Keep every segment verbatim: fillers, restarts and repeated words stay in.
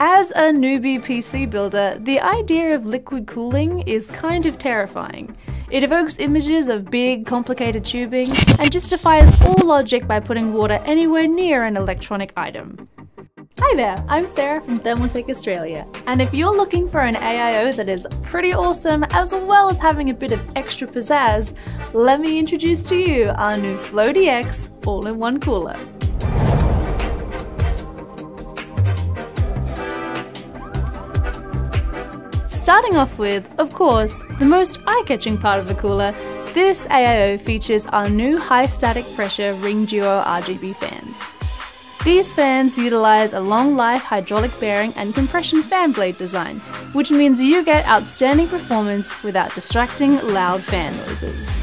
As a newbie P C builder, the idea of liquid cooling is kind of terrifying. It evokes images of big, complicated tubing and just defies all logic by putting water anywhere near an electronic item. Hi there, I'm Sarah from Thermaltake Australia, and if you're looking for an A I O that is pretty awesome as well as having a bit of extra pizzazz, let me introduce to you our new Floe D X all-in-one cooler. Starting off with, of course, the most eye-catching part of the cooler, this A I O features our new high-static pressure Ring Duo R G B fans. These fans utilise a long-life hydraulic bearing and compression fan blade design, which means you get outstanding performance without distracting loud fan noises.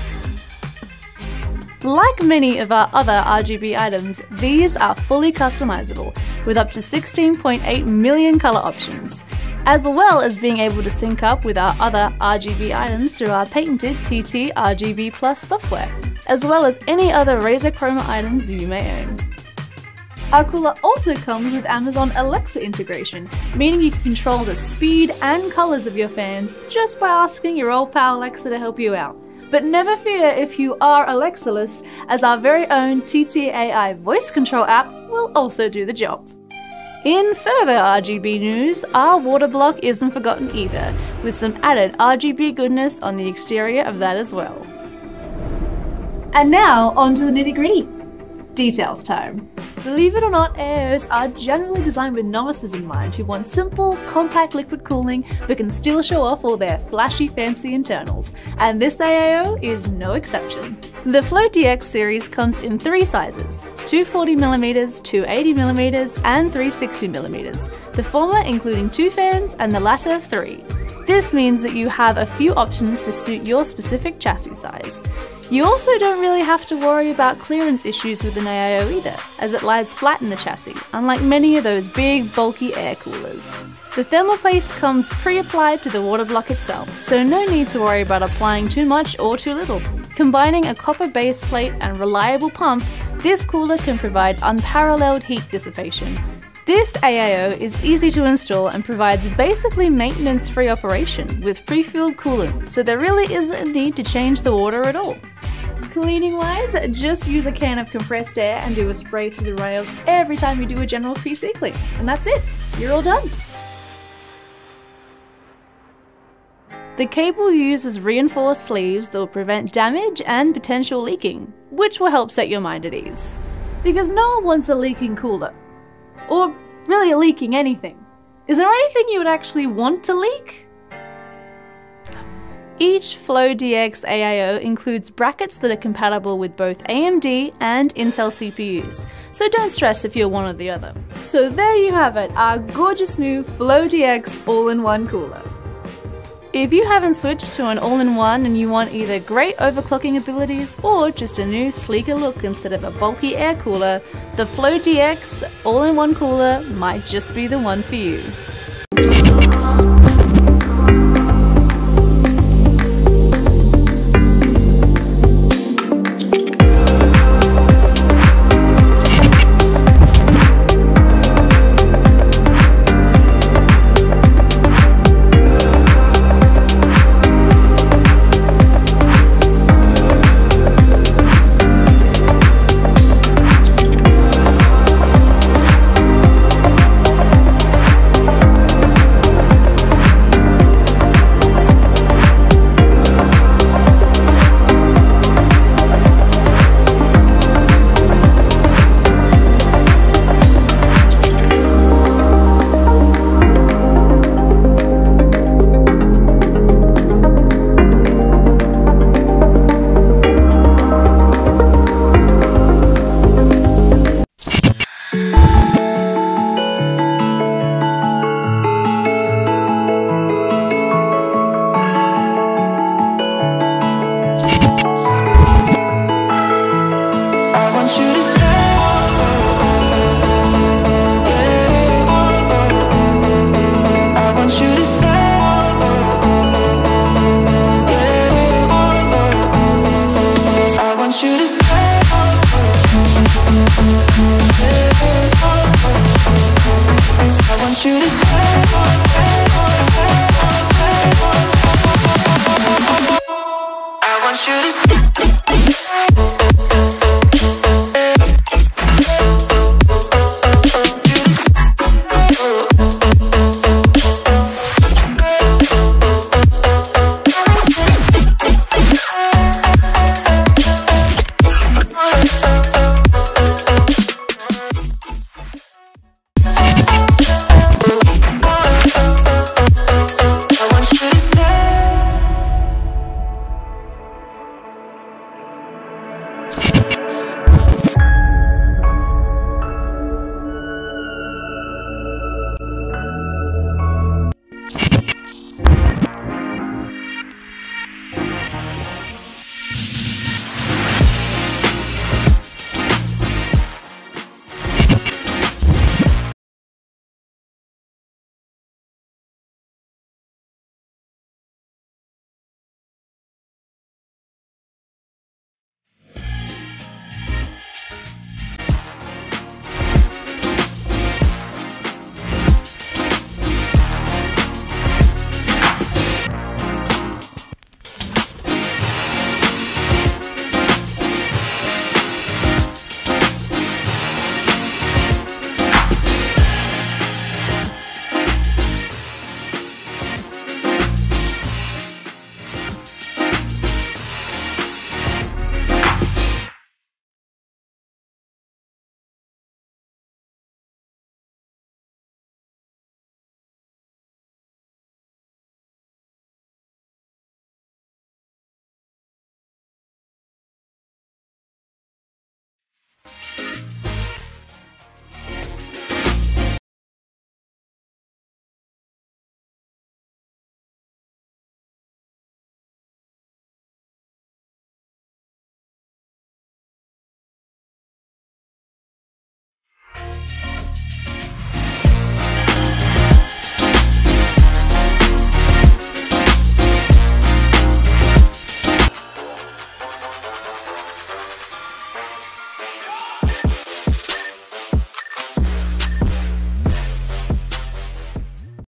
Like many of our other R G B items, these are fully customisable, with up to sixteen point eight million colour options, as well as being able to sync up with our other R G B items through our patented T T R G B Plus software, as well as any other Razer Chroma items you may own. Our cooler also comes with Amazon Alexa integration, meaning you can control the speed and colours of your fans just by asking your old pal Alexa to help you out. But never fear if you are Alexa-less, as our very own T T A I voice control app will also do the job. In further R G B news, our water block isn't forgotten either, with some added R G B goodness on the exterior of that as well. And now, on to the nitty-gritty. Details time. Believe it or not, A I Os are generally designed with novices in mind who want simple, compact liquid cooling but can still show off all their flashy, fancy internals. And this A I O is no exception. The Floe D X series comes in three sizes, two forty millimeter, two eighty millimeter and three sixty millimeter, the former including two fans and the latter three. This means that you have a few options to suit your specific chassis size. You also don't really have to worry about clearance issues with an A I O either, as it lies flat in the chassis, unlike many of those big, bulky air coolers. The thermal paste comes pre-applied to the water block itself, so no need to worry about applying too much or too little. Combining a copper base plate and reliable pump, this cooler can provide unparalleled heat dissipation. This A I O is easy to install and provides basically maintenance-free operation with pre-filled coolant, so there really isn't a need to change the water at all. Cleaning-wise, just use a can of compressed air and do a spray through the rails every time you do a general P C clean, and that's it, you're all done. The cable uses reinforced sleeves that will prevent damage and potential leaking, which will help set your mind at ease. Because no one wants a leaking cooler. Or really leaking anything. Is there anything you would actually want to leak? Each Floe D X A I O includes brackets that are compatible with both A M D and Intel C P Us, so don't stress if you're one or the other. So there you have it, our gorgeous new Floe D X all-in-one cooler. If you haven't switched to an all-in-one and you want either great overclocking abilities or just a new sleeker look instead of a bulky air cooler, the Floe D X all-in-one cooler might just be the one for you.